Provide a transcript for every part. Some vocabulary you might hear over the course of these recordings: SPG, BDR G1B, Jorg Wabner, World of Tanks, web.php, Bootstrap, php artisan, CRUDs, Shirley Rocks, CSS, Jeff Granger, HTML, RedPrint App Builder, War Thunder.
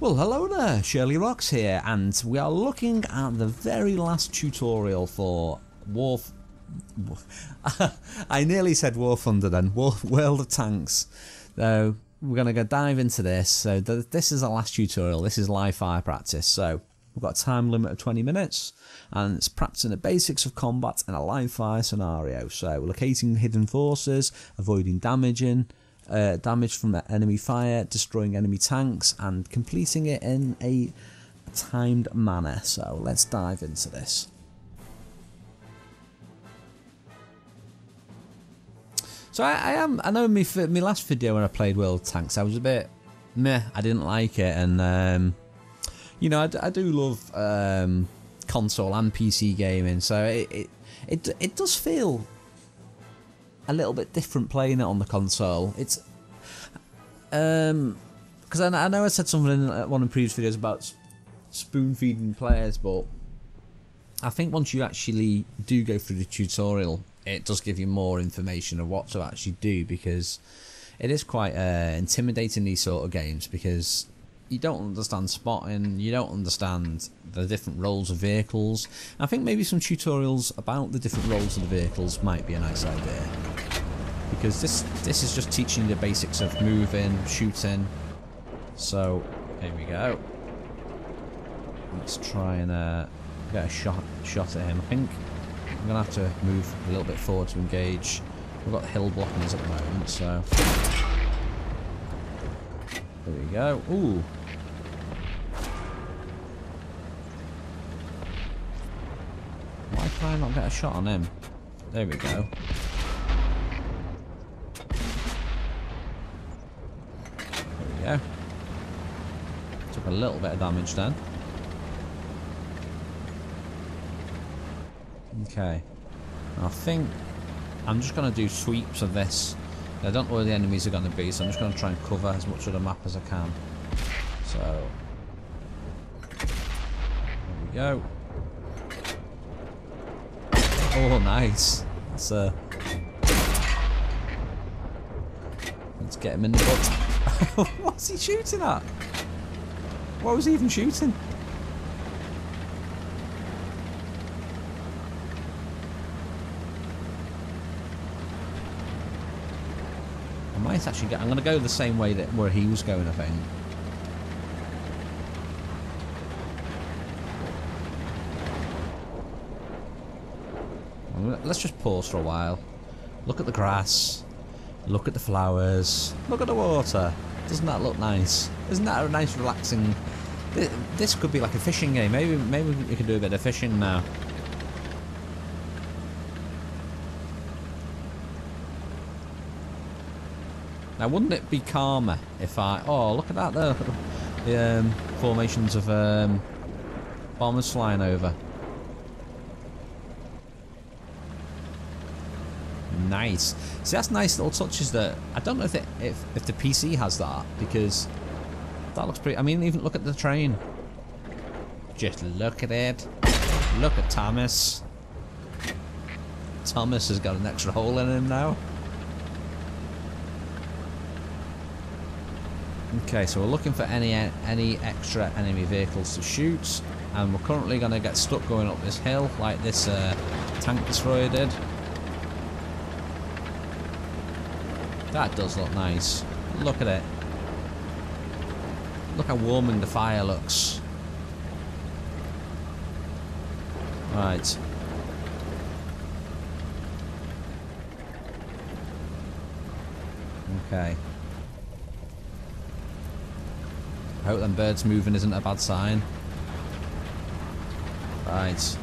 Well, hello there, Shirley Rocks here, and we are looking at the very last tutorial for I nearly said War Thunder then, World of Tanks. So we're going to go dive into this. So this is our last tutorial. This is live fire practice. So we've got a time limit of 20 minutes, and it's practicing the basics of combat in a live fire scenario. So locating hidden forces, avoiding damage from enemy fire, destroying enemy tanks, and completing it in a timed manner. So let's dive into this. So I know my last video when I played World of Tanks, I was a bit meh, I didn't like it, and you know, I do love console and PC gaming, so it does feel a little bit different playing it on the console. It's because I know I said something in one of the previous videos about spoon feeding players, but I think once you actually do go through the tutorial, it does give you more information of what to actually do, because it is quite intimidating, these sort of games, because you don't understand spotting, you don't understand the different roles of vehicles. I think maybe some tutorials about the different roles of the vehicles might be a nice idea, because this is just teaching the basics of moving, shooting. So here we go. Let's try and get a shot at him. I think I'm gonna have to move a little bit forward to engage. We've got hill blocking us at the moment, so there we go. Ooh. Why can I not get a shot on him? There we go. There we go. Took a little bit of damage then. Okay. I think I'm just going to do sweeps of this. I don't know where the enemies are going to be, so I'm just going to try and cover as much of the map as I can. So there we go. Oh, nice. That's a... Let's get him in the butt. What's he shooting at? What was he even shooting? Might actually get, I'm going to go the same way that where he was going, I think. Let's just pause for a while. Look at the grass. Look at the flowers. Look at the water. Doesn't that look nice? Isn't that a nice relaxing... This could be like a fishing game. Maybe we can do a bit of fishing now. Now, wouldn't it be calmer if I... Oh, look at that there. The formations of bombers flying over. Nice. See, that's nice little touches that... I don't know if the PC has that, because that looks pretty... I mean, even look at the train. Just look at it. Look at Thomas. Thomas has got an extra hole in him now. Okay, so we're looking for any extra enemy vehicles to shoot, and we're currently going to get stuck going up this hill like this tank destroyer did. That does look nice. Look at it. Look how warming the fire looks. Right. Okay. I hope them birds moving isn't a bad sign. Right.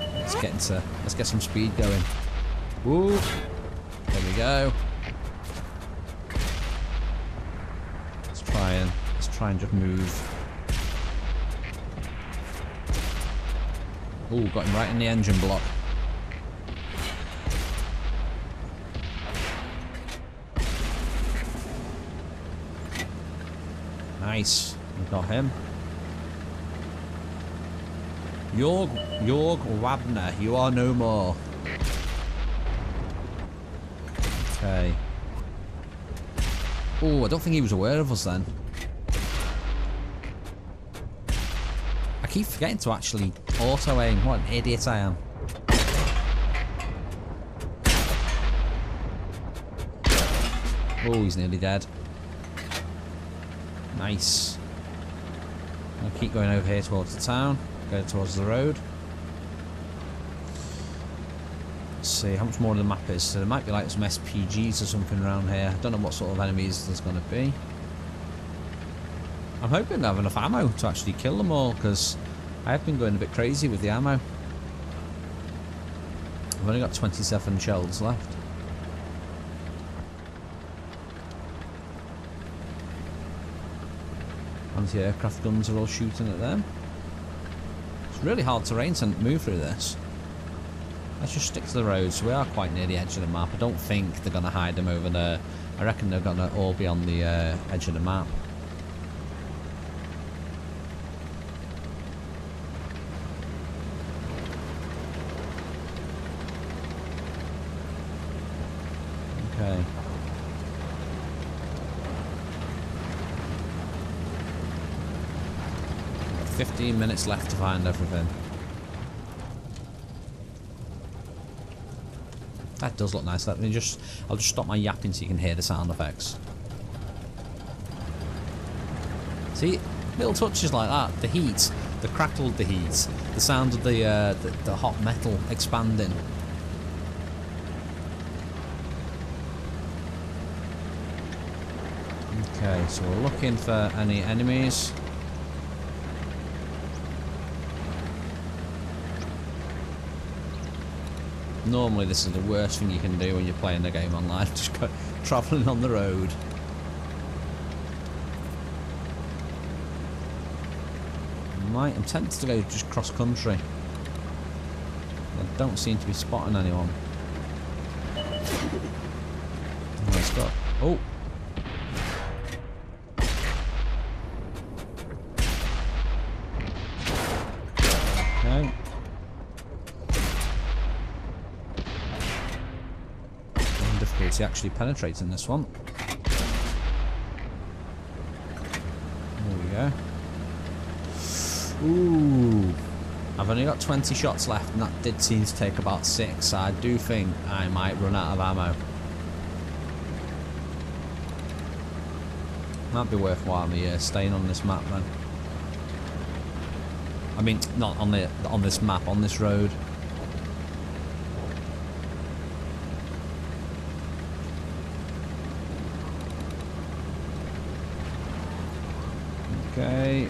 Let's get some speed going. Woo! There we go. Let's try and just move. Ooh, got him right in the engine block. Nice, we got him. Jorg Wabner, you are no more. Okay. Oh, I don't think he was aware of us then. I keep forgetting to actually auto-aim. What an idiot I am. Oh, he's nearly dead. Nice. I'll keep going over here towards the town. Go towards the road. Let's see how much more of the map is. So there might be like some SPGs or something around here. I don't know what sort of enemies there's going to be. I'm hoping I have enough ammo to actually kill them all, because I have been going a bit crazy with the ammo. I've only got 27 shells left. Anti-aircraft guns are all shooting at them. It's really hard terrain to move through this. Let's just stick to the roads. We are quite near the edge of the map. I don't think they're going to hide them over there. I reckon they're going to all be on the edge of the map. Okay. Got 15 minutes left to find everything. That does look nice. Let me just, I'll just stop my yapping so you can hear the sound effects. See, little touches like that. The heat, the crackle of the heat, the sound of the hot metal expanding. Okay, so we're looking for any enemies. Normally this is the worst thing you can do when you're playing the game online, just go travelling on the road. I'm tempted to go just cross country. I don't seem to be spotting anyone. Oh, it's got... Oh! Actually penetrating this one. There we go. Ooh, I've only got 20 shots left, and that did seem to take about 6. I do think I might run out of ammo. Might be worthwhile me staying on this map then. I mean, not on the on this map, on this road. Okay.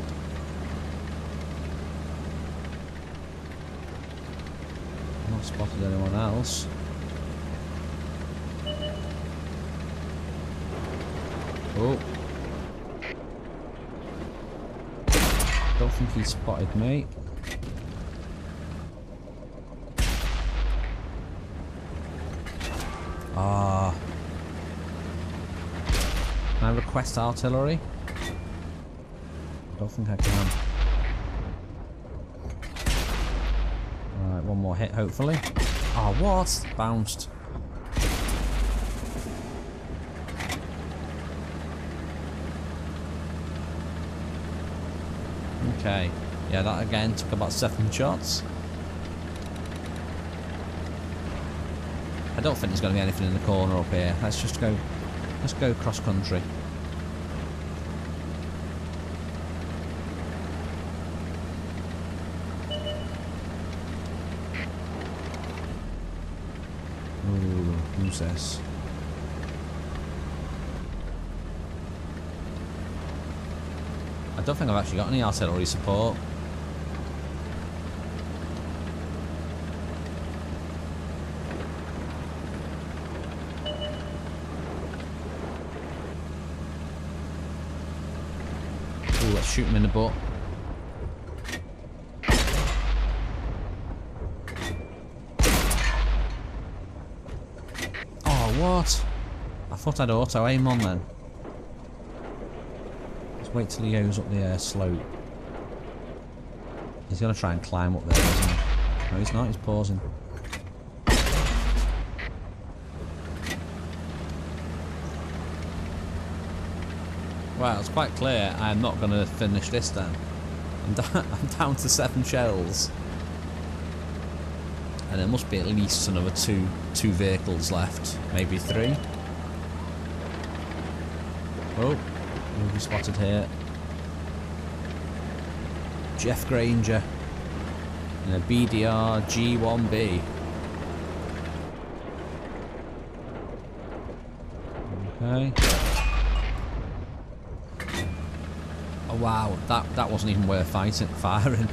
Not spotted anyone else. Oh. Don't think he spotted me. Ah. Can I request artillery? I don't think I can. Alright, one more hit, hopefully. Ah, oh, what? Bounced. Okay. Yeah, that again took about 7 shots. I don't think there's going to be anything in the corner up here. Let's just go... Let's go cross-country. This. I don't think I've actually got any artillery support. Ooh, let's shoot him in the butt. What? I thought I'd auto-aim on then. Let's wait till he goes up the slope. He's going to try and climb up there, isn't he? No, he's not. He's pausing. Well, it's quite clear I'm not going to finish this then. I'm down to 7 shells. And there must be at least another two vehicles left. Maybe 3. Oh, we'll be spotted here. Jeff Granger. In a BDR G1B. Okay. Oh wow, that wasn't even worth firing.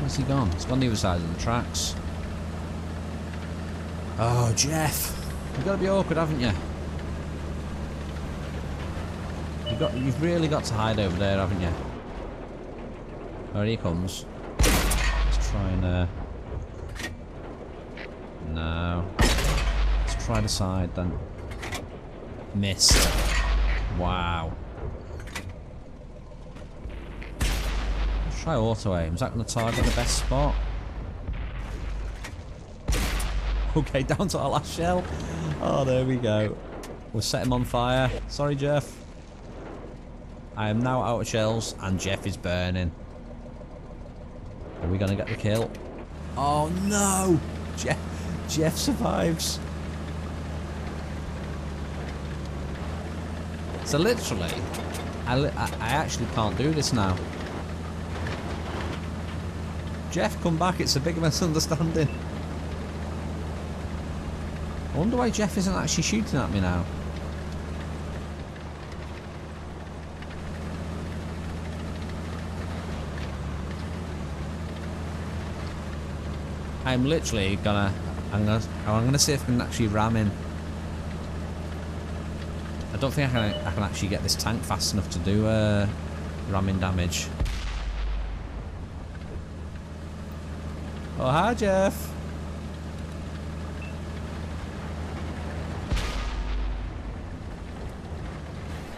Where's he gone? He's gone the other side of the tracks. Oh, Jeff! You've got to be awkward, haven't you? You've really got to hide over there, haven't you? Oh, here he comes. Let's try and... No. Let's try the side, then. Missed. Wow. Let's try auto-aim. Is that going to target the best spot? Okay, down to our last shell. Oh, there we go. We'll set him on fire. Sorry, Jeff. I am now out of shells and Jeff is burning. Are we gonna get the kill? Oh no! Jeff survives. So literally, I actually can't do this now. Jeff, come back, it's a big misunderstanding. I wonder why Jeff isn't actually shooting at me now. I'm literally gonna, I'm gonna see if I can actually ram him. I don't think I can actually get this tank fast enough to do ramming damage. Oh hi Jeff.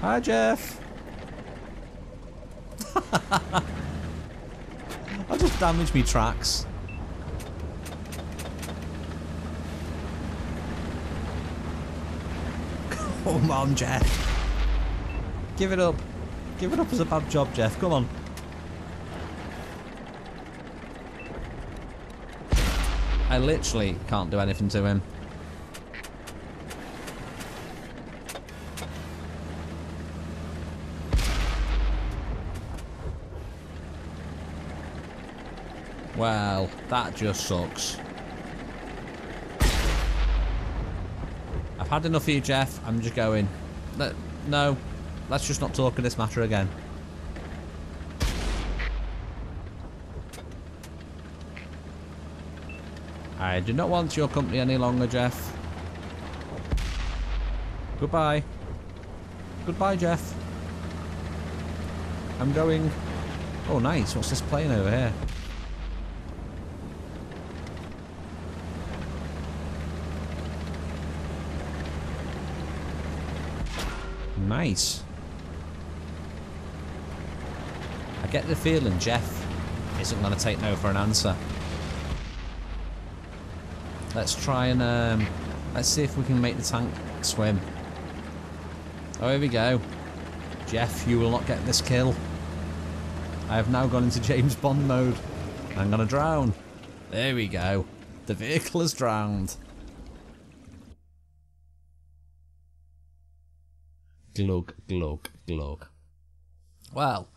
Hi Jeff. I just damaged me tracks. Come on, Jeff. Give it up. Give it up as a bad job, Jeff. Come on. I literally can't do anything to him. Well, that just sucks. Had enough of you, Jeff. I'm just going. No, let's just not talk of this matter again. I do not want your company any longer, Jeff. Goodbye. Goodbye, Jeff. I'm going. Oh, nice. What's this plane over here? Nice. I get the feeling Jeff isn't going to take no for an answer. Let's try and let's see if we can make the tank swim. Oh, here we go. Jeff, you will not get this kill. I have now gone into James Bond mode. I'm going to drown. There we go. The vehicle has drowned. Glug, glug, glug. Well,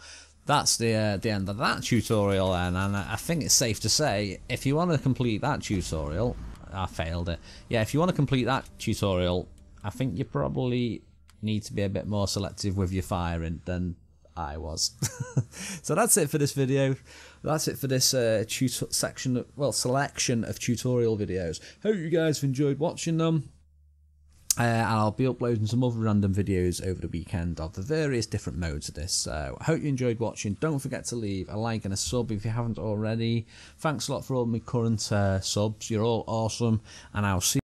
that's the end of that tutorial then, and I think it's safe to say, if you want to complete that tutorial, I failed it. Yeah, if you want to complete that tutorial, I think you probably need to be a bit more selective with your firing than I was. So that's it for this video. That's it for this selection of tutorial videos. Hope you guys have enjoyed watching them. And I'll be uploading some other random videos over the weekend of the various different modes of this. So I hope you enjoyed watching. Don't forget to leave a like and a sub if you haven't already. Thanks a lot for all my current subs. You're all awesome. And I'll see you.